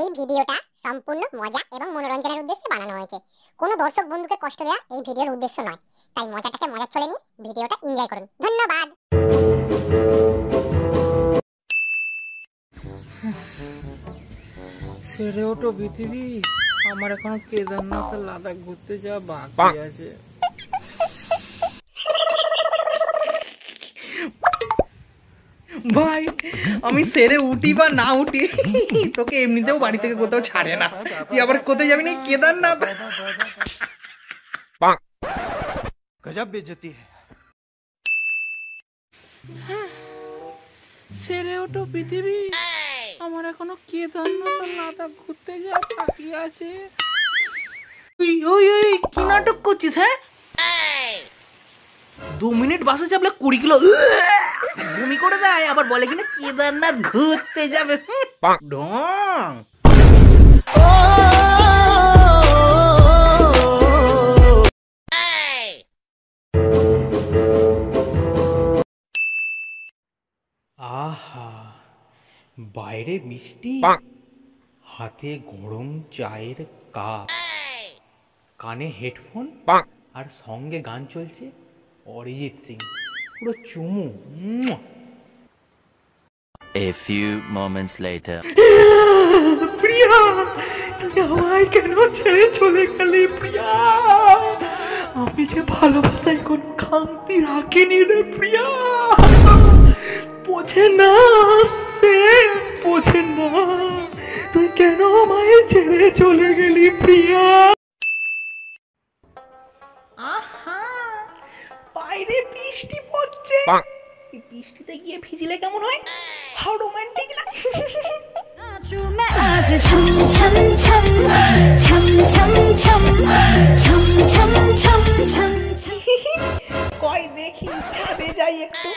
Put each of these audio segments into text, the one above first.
এই ভিডিওটা সম্পূর্ণ মজা এবং মনোরঞ্জনের উদ্দেশ্যে বানানো হয়েছে। কোনো দর্শক বন্ধুকে কষ্ট দেয়া এই ভিডিওর উদ্দেশ্য নয়। তাই মজাটাকে মজা চলে নিয়ে ভিডিওটা এনজয় করুন। ধন্যবাদ। ছেড়ে ওঠো পৃথিবী, আমার এখনো কেদারনাথ লাদাখ ঘুরতে যাওয়া বাকি আছে। ভাই আমি সেরে উঠি বা না উঠি তোকে এমনিতেও বাড়ি থেকে কোথাও ছাড়ে না, তুই আবার কোথায় যাবি না কেদারনাথ। গজব বেজতি। সেরে ওঠো পৃথিবী, আমার এখনো কেদারনাথ লাদাখ ঘুরতে যাওয়া বাকি আছে। কি নাটক করছিস? হ্যাঁ 2 মিনিট বাসে চাপলে 20 কিলো ভূমি করে দেয়, আবার বলে কিনা কেদারনাথ ঘুরতে যাবে। আহা বাইরে বৃষ্টি, হাতে গরম চায়ের কাপ, কানে হেডফোন আর সঙ্গে গান চলছে অরিজিৎ সিং, পুরো চুমু। A few moments later. প্রিয়া তুই আমায় কেন ছেড়ে চলে গেলি? প্রিয়া আমি যে ভালোবাসায় কোনো খামতি রাখিনি রে প্রিয়া, বোঝে না সে বোঝে না তুই কেন আমায় ছেড়ে চলে গেলি প্রিয়া। বাইরে বৃষ্টি পড়ছে, বৃষ্টিতে গিয়ে ভিজলে কেমন হয়? হাউ রোমান্টিক লাগে। চুমে আজ ছম ছম ছম ছম ছম ছম ছম ছম ছম ছম কই দেখি ছাদে যাই একটু।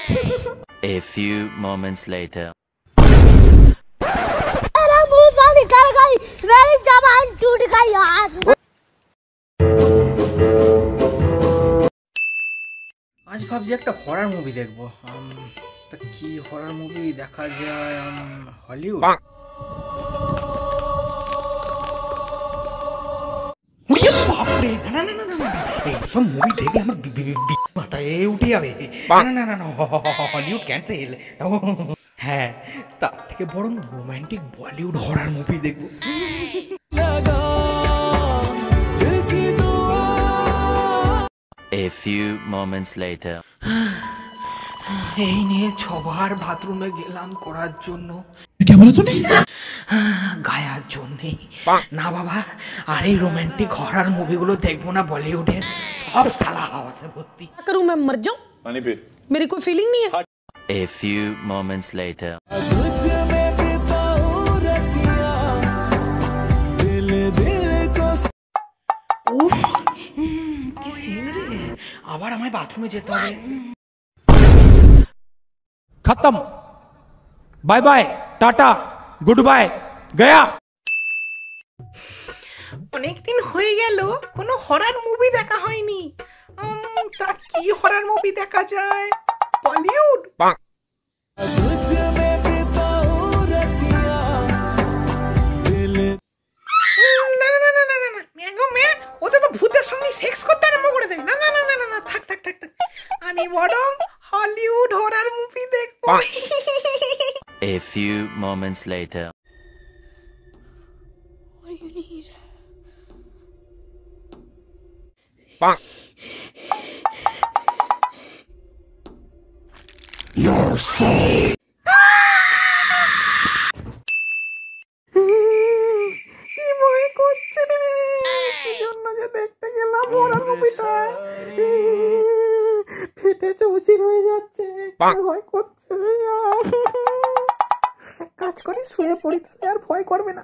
A few moments later. मेरा मुंह वाली कर गई, मेरी जबान टूट गई आज। আজ ভাবছি একটা হরার মুভি দেখবো। কি হরার মুভি দেখা যায় হলিউড? এইসব মুভি দেখে আমার মাথায় উঠে যাবে। না না না হলিউড ক্যান্সেল। হ্যাঁ তার থেকে বরং রোমান্টিক বলিউড হরার মুভি দেখবো। A few moments later. এই নিয়ে 6 বার বাথরুমে গেলাম করার জন্য, গায়ার জন্য না বাবা। আর এই রোমান্টিক হরার মুভিগুলো দেখবো না বলিউডের, সব সালা হাওয়াতে ভর্তি। করু মে মর যাও পানি পে, মেরি কোই ফিলিং নেই হ্যায়। A few moments later. আবার আমায় বাথরুমে যেতে হবে। খতম, bye bye, tata, good bye, গয়া। অনেকদিন হয়ে গেল কোনো হরর মুভি দেখা হয়নি। তা কি হরর মুভি দেখা যায় Bollywood? A few moments later. What do you need? Your soul. কাজ করি শুয়ে পড়ি, আর ভয় করবে না।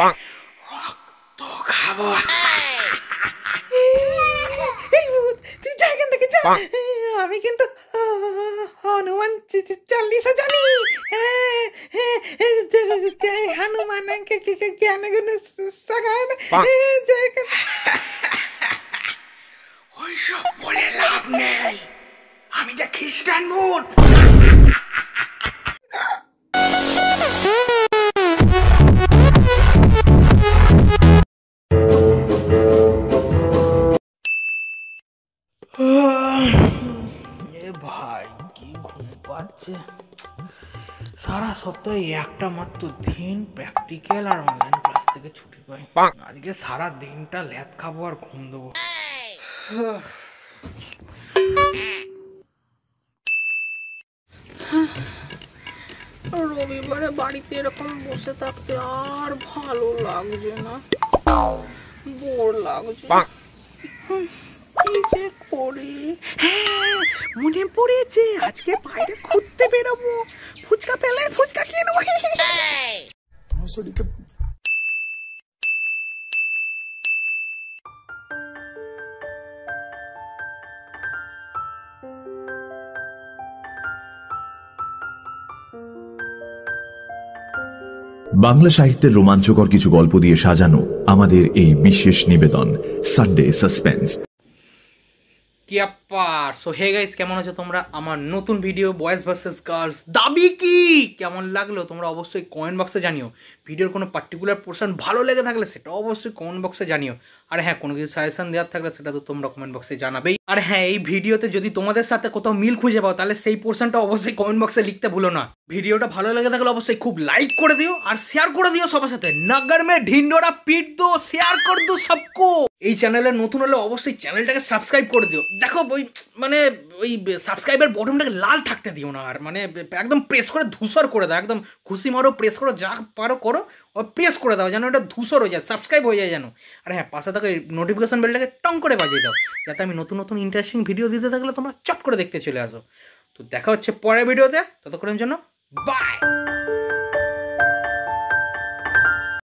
हनुमान चालीसा जानी जय हनुमान ज्ञान गुण सगान जय बोले लाभ नहीं আমি যে খ্রিস্টান মূল सारा सप्ताह एक मात्र दिन प्रैक्टिकल और ऑनलाइन क्लास থেকে ছুটি পাই आज के सारा दिनটা ল্যাদ খাবো और ঘুম দেবো रविवार বাড়িতে এরকম বসে থাকতে আর ভালো লাগছে না বোর লাগছে কি যে করি মনে পড়েছে আজকে বাইরে ঘুরতে বেরোবো ফুচকা পেলে ফুচকা খেয়ে নেব বাংলা সাহিত্যের রোমাঞ্চকর কিছু গল্প দিয়ে সাজানো আমাদের এই বিশেষ নিবেদন সানডে সাসপেন্স ব্যাপার। সো হে গাইস, কেমন আছো তোমরা? আমার নতুন ভিডিও বয়েজ ভার্সেস গার্লস দাবি কি কেমন লাগলো তোমরা অবশ্যই কমেন্ট বক্সে জানিও। ভিডিওর কোনো পার্টিকুলার পোর্শন ভালো লেগে থাকলে সেটা অবশ্যই কমেন্ট বক্সে জানিও। আর হ্যাঁ, কোনো কিছু সাজেশন দেওয়ার থাকলে সেটা তো তোমরা কমেন্ট বক্সে জানাবেই। আর হ্যাঁ, এই ভিডিওতে যদি তোমাদের সাথে কোথাও মিল খুঁজে পাও তাহলে সেই পোর্শনটা অবশ্যই কমেন্ট বক্সে লিখতে ভুলো না। ভিডিওটা ভালো লেগে থাকলে অবশ্যই খুব লাইক করে দিও আর শেয়ার করে দিও সবার সাথে। নগর মে ঢিন্ডোরা পিট দো, শেয়ার কর দো সবকো। এই চ্যানেলে নতুন হলে অবশ্যই চ্যানেলটাকে সাবস্ক্রাইব করে দিও। দেখো ওই মানে ওই সাবস্ক্রাইবের বটনটাকে লাল থাকতে দিও না, আর মানে একদম প্রেস করে ধূসর করে দাও। একদম খুশি মারো, প্রেস করো, যা পারো করো, আর প্রেস করে দাও যেন এটা ধূসর হয়ে যায়, সাবস্ক্রাইব হয়ে যায় যেন। আর হ্যাঁ, পাশে থাকা নোটিফিকেশন বেলটাকে টং করে বাজিয়ে দাও যাতে আমি নতুন নতুন ইন্টারেস্টিং ভিডিও দিতে থাকলে তোমরা চট করে দেখতে চলে আসো। তো দেখা হচ্ছে পরের ভিডিওতে, ততক্ষণের জন্য বাই।